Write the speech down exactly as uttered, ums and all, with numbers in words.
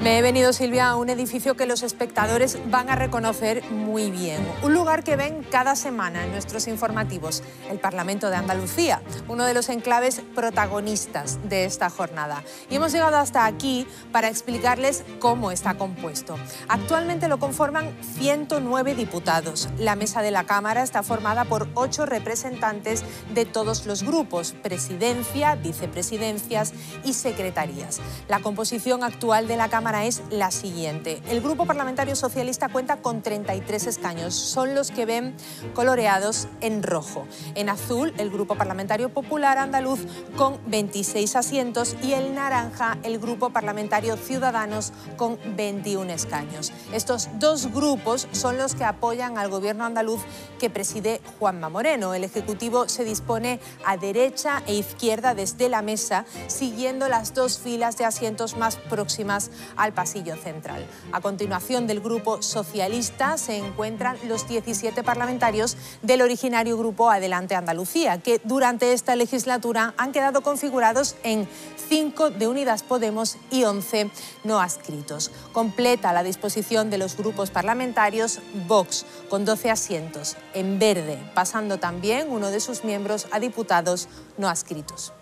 Me he venido, Silvia, a un edificio que los espectadores van a reconocer muy bien. Un lugar que ven cada semana en nuestros informativos, el Parlamento de Andalucía, uno de los enclaves protagonistas de esta jornada. Y hemos llegado hasta aquí para explicarles cómo está compuesto. Actualmente lo conforman ciento nueve diputados. La mesa de la Cámara está formada por ocho representantes de todos los grupos, presidencia, vicepresidencias y secretarías. La composición actual de la Cámara es la siguiente. El Grupo Parlamentario Socialista cuenta con treinta y tres escaños, son los que ven coloreados en rojo. En azul, el Grupo Parlamentario Popular Andaluz con veintiséis asientos y en naranja, el Grupo Parlamentario Ciudadanos con veintiún escaños. Estos dos grupos son los que apoyan al gobierno andaluz que preside Juanma Moreno. El Ejecutivo se dispone a derecha e izquierda desde la mesa, siguiendo las dos filas de asientos más próximas al pasillo central. A continuación del Grupo Socialista se encuentran los diecisiete parlamentarios del originario Grupo Adelante Andalucía, que durante esta legislatura han quedado configurados en cinco de Unidas Podemos y once no adscritos. Completa la disposición de los grupos parlamentarios Vox, con doce asientos, en verde, pasando también uno de sus miembros a diputados no adscritos.